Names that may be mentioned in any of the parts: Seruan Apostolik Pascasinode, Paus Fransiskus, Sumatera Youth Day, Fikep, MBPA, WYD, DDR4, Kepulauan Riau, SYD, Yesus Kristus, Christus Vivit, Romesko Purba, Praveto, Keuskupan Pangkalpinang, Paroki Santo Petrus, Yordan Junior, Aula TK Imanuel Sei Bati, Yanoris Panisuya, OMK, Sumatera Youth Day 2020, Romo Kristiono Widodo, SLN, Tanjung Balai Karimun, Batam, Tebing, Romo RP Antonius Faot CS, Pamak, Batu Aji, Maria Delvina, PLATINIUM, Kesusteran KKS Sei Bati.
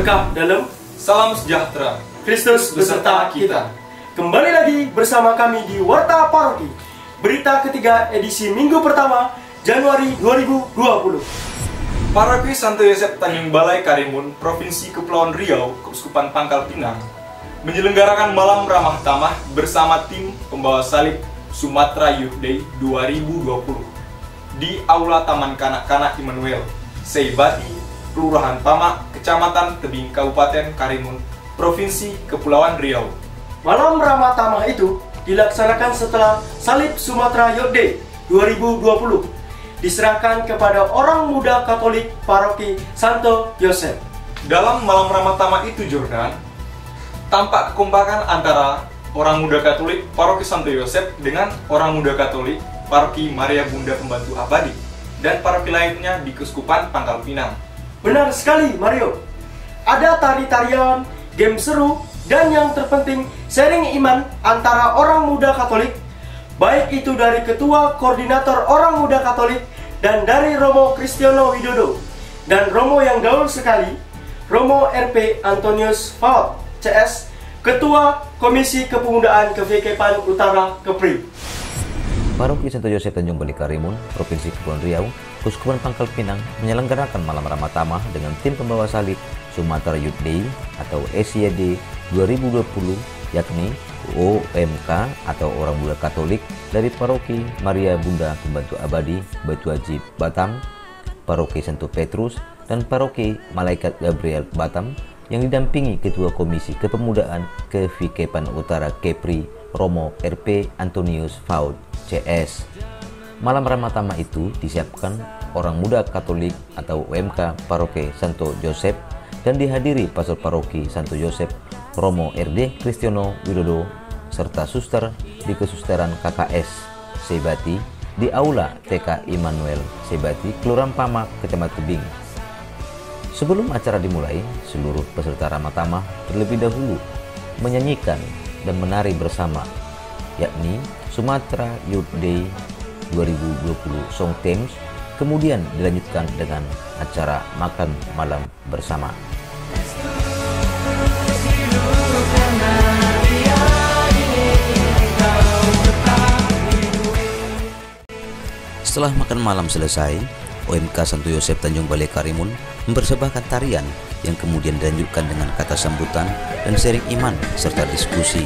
lengkap dalam Salam Sejahtera. Kristus beserta kita. Kembali lagi bersama kami di Warta Paroki, berita ketiga edisi minggu pertama Januari 2020. Paroki Santo Joseph Tanjung Balai Karimun, Provinsi Kepulauan Riau, Keuskupan Pangkalpinang menyelenggarakan malam ramah tamah bersama tim pembawa salib Sumatera Youth Day 2020 di Aula Taman Kanak-Kanak Imanuel Sei Bati, Kelurahan Pamak, Kecamatan Tebing, Kabupaten Karimun, Provinsi Kepulauan Riau. Malam ramah tamah itu dilaksanakan setelah Salib Sumatera Youth Day 2020 diserahkan kepada orang muda Katolik Paroki Santo Joseph. Dalam malam ramah tamah itu, Yordan, tampak kekompakan antara orang muda Katolik Paroki Santo Joseph dengan orang muda Katolik Paroki Maria Bunda Pembantu Abadi dan paroki lainnya di Keuskupan Pangkalpinang. Benar sekali, Mario. Ada tari-tarian, game seru, dan yang terpenting sharing iman antara orang muda Katolik, baik itu dari Ketua Koordinator Orang Muda Katolik dan dari Romo Kristiono Widodo dan Romo yang gaul sekali, Romo RP Antonius Faot CS, Ketua Komisi Kepemudaan Kevikepan Utara Kepri. Paroki Santo Joseph Tanjung Balai Karimun, Provinsi Kepulauan Riau, Keuskupan Pangkalpinang menyelenggarakan malam ramah tamah dengan tim pembawa salib Sumatera Youth Day atau SYD 2020, yakni OMK atau orang muda Katolik dari Paroki Maria Bunda Pembantu Abadi, Batu Aji, Batam, Paroki Santo Petrus, dan Paroki Malaikat Gabriel, Batam, yang didampingi Ketua Komisi Kepemudaan Kevikepan Utara Kepri, Romo RP Antonius Faot CS. Malam ramah tamah itu disiapkan orang muda Katolik atau OMK Paroki Santo Joseph dan dihadiri Pastor Paroki Santo Joseph Romo RD Kristiono Widodo serta suster di Kesusteran KKS Sei Bati di Aula TK Imanuel Sei Bati, Kelurahan Pamak, Kecamatan Tebing. Sebelum acara dimulai, seluruh peserta ramah tamah terlebih dahulu menyanyikan dan menari bersama, yakni Sumatera Youth Day 2020 Song Themes, kemudian dilanjutkan dengan acara makan malam bersama. Setelah makan malam selesai, OMK Santo Joseph Tanjung Balai Karimun mempersembahkan tarian yang kemudian dilanjutkan dengan kata sambutan dan sharing iman serta diskusi.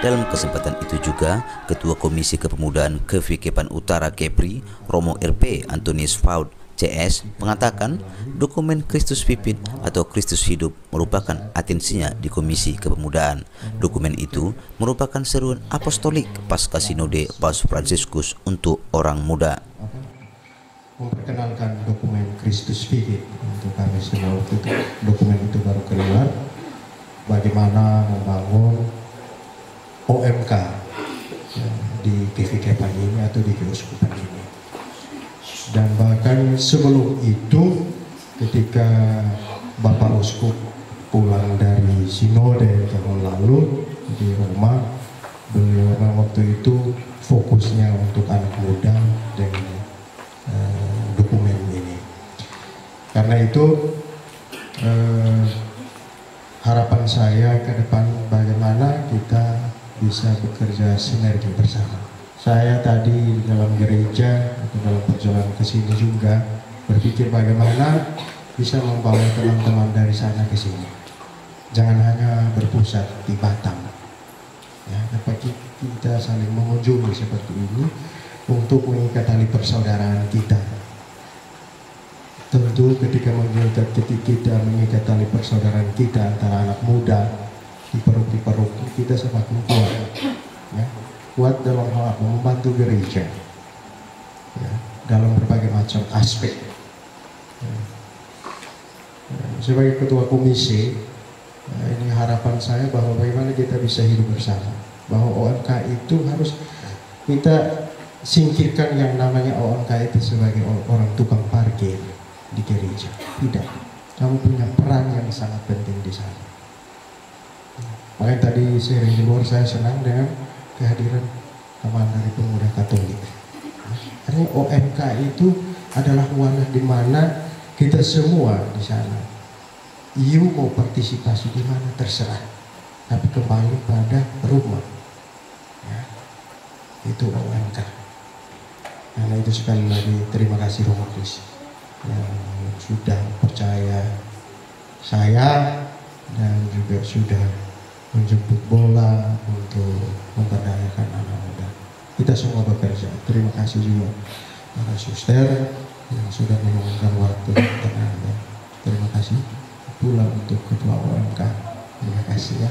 Dalam kesempatan itu juga, Ketua Komisi Kepemudaan Kevikepan Utara Kepri, Romo RP Antonius Faot CS, mengatakan dokumen Christus Vivit atau Kristus Hidup merupakan atensinya di Komisi Kepemudaan. Dokumen itu merupakan seruan apostolik Pascasinode Paus Fransiskus untuk orang muda. Memperkenalkan dokumen Kristus Vivit untuk kami semua. Dokumen itu baru keluar, bagaimana membangun OMK ya, di Kevikepan ini atau di Keuskupan ini. Dan bahkan sebelum itu, ketika Bapak Uskup pulang dari Sinode tahun lalu di Roma, beliau waktu itu fokusnya untuk anak muda dengan dokumen ini. Karena itu harapan saya ke depan bagaimana kita bisa bekerja sinergi bersama. Saya tadi di dalam gereja atau dalam perjalanan ke sini juga berpikir bagaimana bisa membawa teman-teman dari sana ke sini. Jangan hanya berpusat di Batam. Ya, tapi kita saling mengunjungi seperti ini untuk mengikat tali persaudaraan kita. Tentu ketika mengikat tali persaudaraan kita antara anak muda di paroki-paroki kita semakin kuat, ya, kuat dalam hal membantu gereja, ya, dalam berbagai macam macam aspek. Sebagai ketua komisi, ini harapan saya bahwa bagaimana kita bisa hidup bersama, bahwa OMK itu harus kita singkirkan yang namanya OMK itu sebagai orang tukang parkir di gereja. Tidak, kamu punya peran yang sangat penting di sana. Makanya tadi sering di luar saya senang dengan kehadiran teman dari pemuda Katolik. Karena OMK itu adalah wadah di mana kita semua di sana. You mau partisipasi di mana terserah, tapi kembali pada rumah. Ya, itu OMK. Nah, itu sekali lagi terima kasih Romo Kris yang sudah percaya saya dan juga sudah menjemput bola untuk memberdayakan anak muda. Kita semua bekerja. Terima kasih juga para suster yang sudah meluangkan waktu dan tenaga. Terima kasih pula untuk ketua OMK. Terima kasih ya.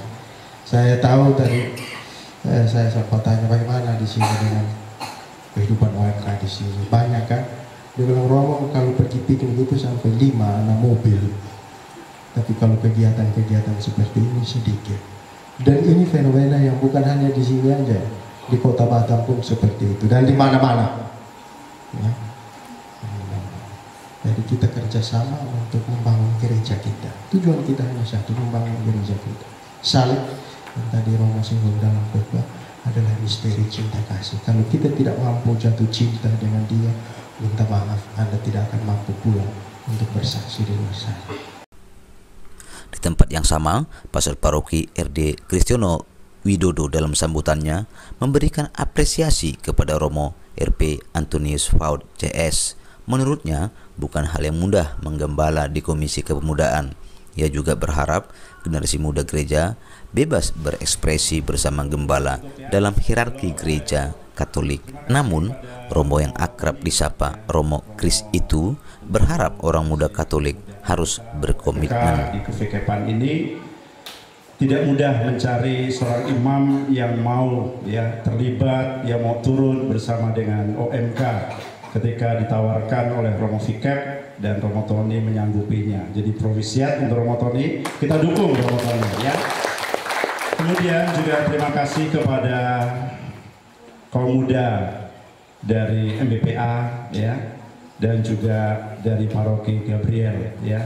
Saya tahu tadi saya sempat tanya bagaimana di sini dengan kehidupan OMK di sini. Banyak kan dia bilang, Romo kalau pergi piknik itu sampai 5-6 mobil, tapi kalau kegiatan-kegiatan seperti ini sedikit. Dan ini fenomena yang bukan hanya di sini aja, di kota Batam pun seperti itu dan di mana-mana ya. Jadi kita kerjasama untuk membangun gereja kita. Tujuan kita hanya satu, membangun gereja kita. Salib yang tadi Romo singgung dalam khotbah adalah misteri cinta kasih. Kalau kita tidak mampu jatuh cinta dengan dia, minta maaf, Anda tidak akan mampu pula untuk bersaksi di luar sana. Di tempat yang sama, Pastor Paroki RD Kristiono Widodo dalam sambutannya memberikan apresiasi kepada Romo RP Antonius Faot CS. Menurutnya, bukan hal yang mudah menggembala di Komisi Kepemudaan. Ia juga berharap generasi muda gereja bebas berekspresi bersama gembala dalam hierarki gereja Katolik. Namun, Romo yang akrab disapa Romo Kris itu berharap orang muda Katolik harus berkomitmen. Di Kevikepan ini tidak mudah mencari seorang imam yang mau ya terlibat, yang mau turun bersama dengan OMK. Ketika ditawarkan oleh Romo Fikep dan Romo Tony menyanggupinya, jadi provisiat untuk Romo Tony, kita dukung Romo Tony ya. Kemudian juga terima kasih kepada kaum muda dari MBPA ya, dan juga dari Paroki Gabriel ya.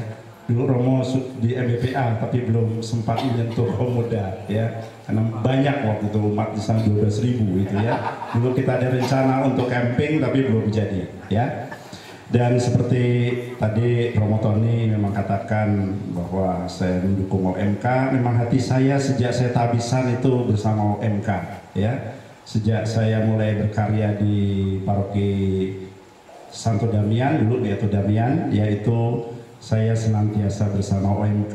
Dulu Romo di MBPA tapi belum sempat menyentuh kaum muda ya, karena banyak waktu itu umat di sana 12.000 itu ya. Dulu kita ada rencana untuk camping tapi belum jadi ya. Dan seperti tadi Romo Tony memang katakan bahwa saya mendukung OMK. Memang hati saya sejak saya tabisan itu bersama OMK ya. Sejak saya mulai berkarya di Paroki Santo Damian, dulu yaitu Damian, yaitu saya senantiasa bersama OMK.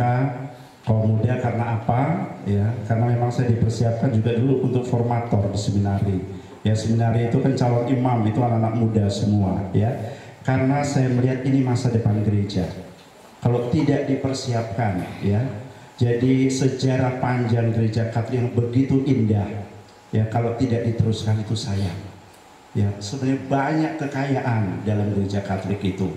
Kemudian karena apa ya, karena memang saya dipersiapkan juga dulu untuk formator di seminari ya. Seminari itu kan calon imam itu anak-anak muda semua ya, karena saya melihat ini masa depan gereja kalau tidak dipersiapkan ya. Jadi sejarah panjang gereja Katolik yang begitu indah ya, kalau tidak diteruskan itu sayang ya. Sebenarnya banyak kekayaan dalam gereja Katolik itu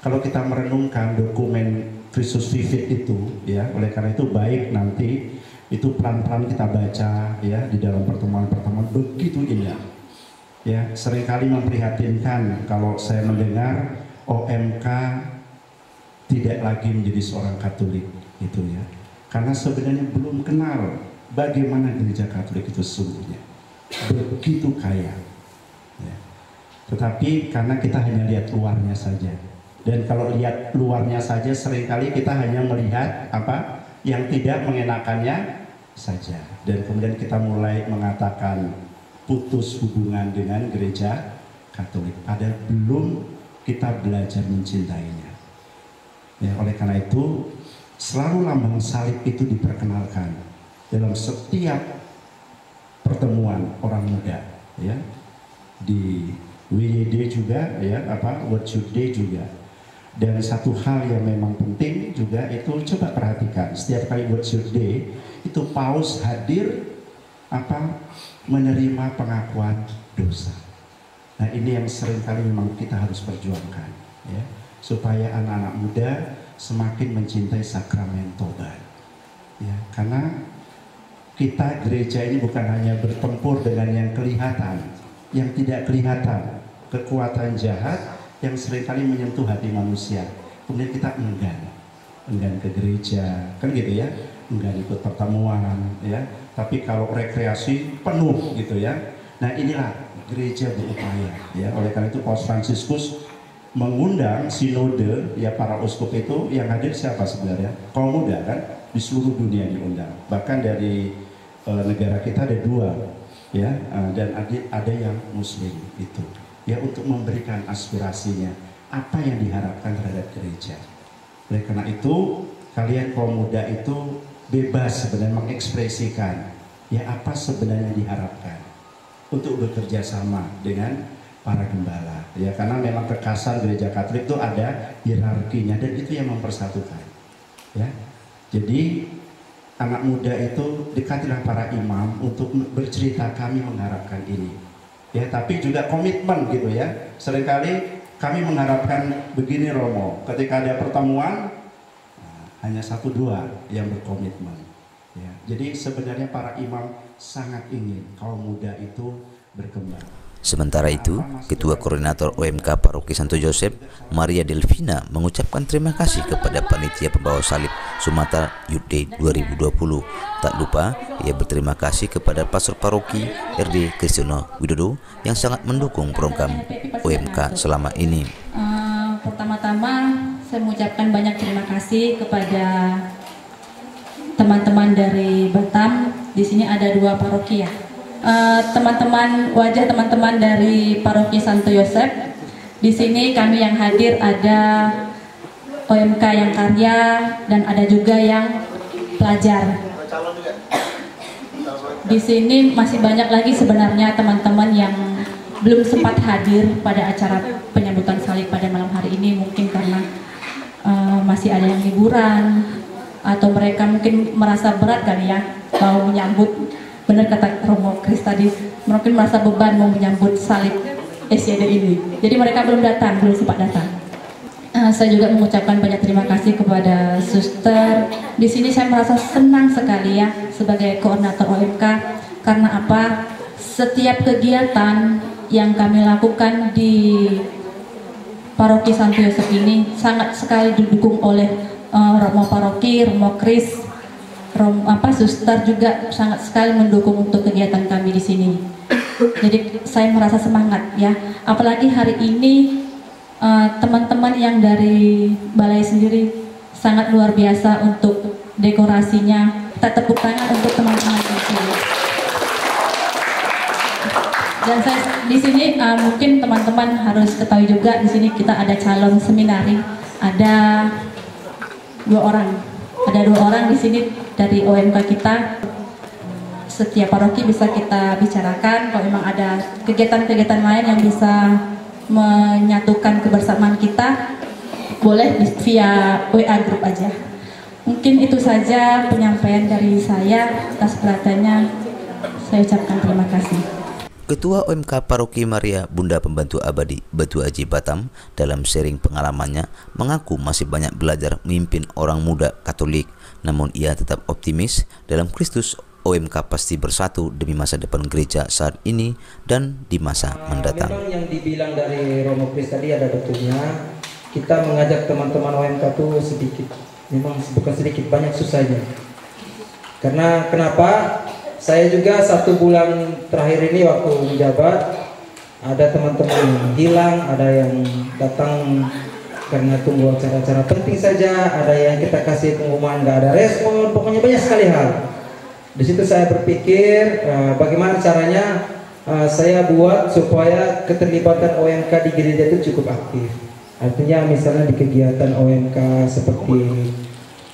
kalau kita merenungkan dokumen Christus Vivit itu ya. Oleh karena itu baik nanti itu pelan-pelan kita baca ya di dalam pertemuan-pertemuan, begitu indah ya. Seringkali memprihatinkan kalau saya mendengar OMK tidak lagi menjadi seorang Katolik itu ya, karena sebenarnya belum kenal bagaimana gereja Katolik itu sesungguhnya, begitu kaya ya. Tetapi karena kita hanya lihat luarnya saja. Dan kalau lihat luarnya saja, seringkali kita hanya melihat apa yang tidak mengenakannya saja. Dan kemudian kita mulai mengatakan putus hubungan dengan gereja Katolik. Padahal belum kita belajar mencintainya. Ya, oleh karena itu, selalu lambang salib itu diperkenalkan dalam setiap pertemuan orang muda. Ya, di WYD juga, ya, apa World Youth Day juga. Dan satu hal yang memang penting juga itu coba perhatikan setiap kali World Youth Day itu Paus hadir apa menerima pengakuan dosa. Nah ini yang seringkali memang kita harus perjuangkan. ya, supaya anak-anak muda semakin mencintai sakramen tobat. Ya, karena kita gereja ini bukan hanya bertempur dengan yang kelihatan, yang tidak kelihatan, kekuatan jahat yang seringkali menyentuh hati manusia. Kemudian kita enggan ke gereja, kan gitu ya, enggan ikut pertemuan, ya. Tapi kalau rekreasi penuh gitu ya. Nah inilah gereja berupaya, ya. Oleh karena itu Paus Fransiskus mengundang sinode, ya, para uskup itu yang hadir siapa sebenarnya? Kaum muda kan, di seluruh dunia diundang. Bahkan dari negara kita ada dua, ya, dan ada yang muslim itu, ya, untuk memberikan aspirasinya apa yang diharapkan terhadap gereja. Oleh karena itu kalian kaum muda itu bebas sebenarnya mengekspresikan, ya, apa sebenarnya diharapkan untuk bekerja sama dengan para gembala, ya, karena memang kekasan gereja Katolik itu ada hierarkinya dan itu yang mempersatukan, ya. Jadi anak muda itu dekatilah para imam untuk bercerita kami mengharapkan ini, ya, tapi juga komitmen gitu ya. Seringkali kami mengharapkan begini Romo, ketika ada pertemuan hanya satu dua yang berkomitmen, ya. Jadi sebenarnya para imam sangat ingin kaum muda itu berkembang. Sementara itu, Ketua Koordinator OMK Paroki Santo Joseph, Maria Delvina, mengucapkan terima kasih kepada panitia pembawa salib Sumatera Youth Day 2020. Tak lupa, ia berterima kasih kepada Pastor Paroki RD Kristiono Widodo yang sangat mendukung program OMK selama ini. Pertama-tama, saya mengucapkan banyak terima kasih kepada teman-teman dari Batam. Di sini ada dua paroki, ya. Teman-teman, wajah teman-teman dari Paroki Santo Joseph. Di sini kami yang hadir ada OMK yang karya dan ada juga yang pelajar. Di sini masih banyak lagi sebenarnya teman-teman yang belum sempat hadir pada acara penyambutan salib pada malam hari ini, mungkin karena masih ada yang liburan atau mereka mungkin merasa berat kali ya mau menyambut. Benar kata Romo Kris tadi, mungkin merasa beban mau menyambut salib SYD ini. Jadi mereka belum datang, belum sempat datang. Saya juga mengucapkan banyak terima kasih kepada suster. Di sini saya merasa senang sekali ya sebagai koordinator OMK. Karena apa? Setiap kegiatan yang kami lakukan di Paroki Santo Yosef ini sangat sekali didukung oleh Romo Paroki, Romo Kris. Suster juga sangat sekali mendukung untuk kegiatan kami di sini. Jadi saya merasa semangat ya. Apalagi hari ini teman-teman yang dari balai sendiri sangat luar biasa untuk dekorasinya. Kita tepuk tangan untuk teman-teman di sini. Dan saya di sini mungkin teman-teman harus ketahui juga di sini kita ada calon seminari, ada dua orang di sini dari OMK kita. Setiap paroki bisa kita bicarakan kalau memang ada kegiatan-kegiatan lain yang bisa menyatukan kebersamaan kita, boleh via WA grup aja. Mungkin itu saja penyampaian dari saya. Atas perhatiannya saya ucapkan terima kasih. Ketua OMK Paroki Maria Bunda Pembantu Abadi Batu Aji Batam dalam sharing pengalamannya mengaku masih banyak belajar memimpin orang muda Katolik, namun ia tetap optimis dalam Kristus OMK pasti bersatu demi masa depan gereja saat ini dan di masa mendatang. Yang dibilang dari Romo Kris tadi ada betulnya. Kita mengajak teman-teman OMK itu sedikit, memang bukan sedikit, banyak susahnya. Karena kenapa? Saya juga satu bulan terakhir ini waktu menjabat ada teman-teman yang hilang, ada yang datang karena tunggu acara-acara penting saja, ada yang kita kasih pengumuman nggak ada respon, pokoknya banyak sekali hal. Di situ saya berpikir bagaimana caranya saya buat supaya keterlibatan OMK di gereja itu cukup aktif. Artinya misalnya di kegiatan OMK seperti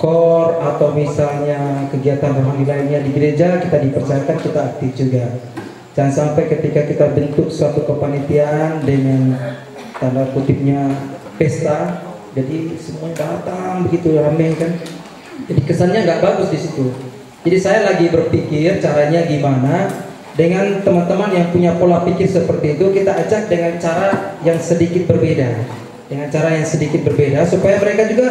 kor atau misalnya kegiatan rohani lainnya di gereja, kita dipercayakan kita aktif juga. Jangan sampai ketika kita bentuk suatu kepanitiaan dengan tanda kutipnya pesta, jadi semua datang begitu ramai kan, jadi kesannya nggak bagus di situ. Jadi saya lagi berpikir caranya gimana dengan teman-teman yang punya pola pikir seperti itu kita ajak dengan cara yang sedikit berbeda. dengan cara yang sedikit berbeda supaya mereka juga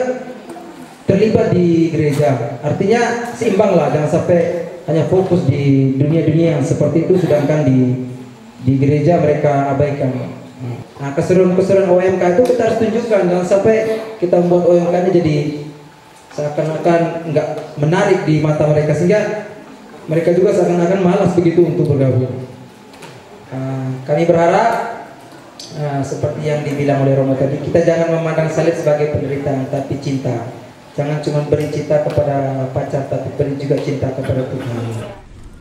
terlibat di gereja. Artinya seimbanglah, jangan sampai hanya fokus di dunia-dunia yang seperti itu sedangkan di gereja mereka abaikan. Nah, keseruan-keseruan OMK itu kita harus tunjukkan, jangan sampai kita membuat OMK-nya jadi seakan-akan nggak menarik di mata mereka sehingga mereka juga seakan-akan malas begitu untuk bergabung. Kami berharap seperti yang dibilang oleh Romo tadi, kita jangan memandang salib sebagai penderitaan tapi cinta. Jangan cuma beri cinta kepada pacar tapi beri juga cinta kepada Tuhan.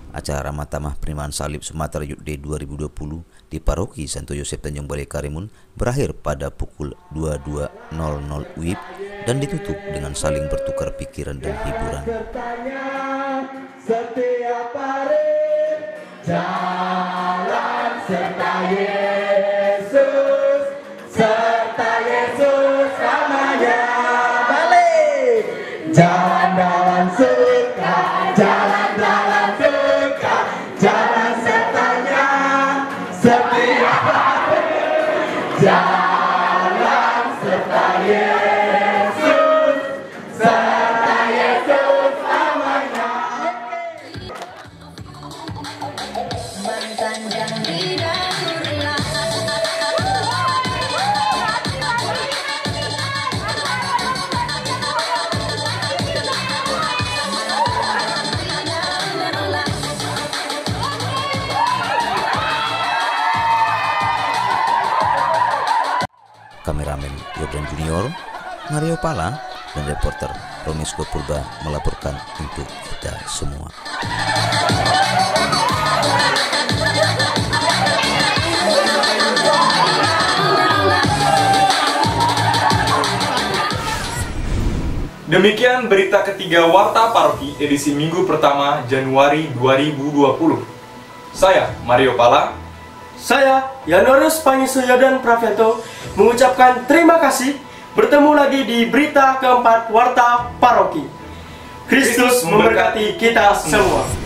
Acara Matamah Penerimaan Salib Sumatera Youth Day 2020 di Paroki Santo Joseph Tanjung Balai Karimun berakhir pada pukul 22.00 WIB dan ditutup dengan saling bertukar pikiran dan hiburan. Setiap hari jalan serta Yesus, serta Yesus namanya. Balik jalan dalam suka, jalan dalam suka, jalan sertanya setiap hari, jalan serta Yesus, serta Yesus namanya. Kameramen Yordan Junior, Mario Pala, dan reporter Romesko Purba melaporkan untuk kita semua. Demikian berita ketiga Warta Paroki edisi minggu pertama Januari 2020. Saya Mario Pala, saya Yanoris Panisuya dan Praveto mengucapkan terima kasih. Bertemu lagi di berita keempat Warta Paroki. Kristus memberkati kita semua.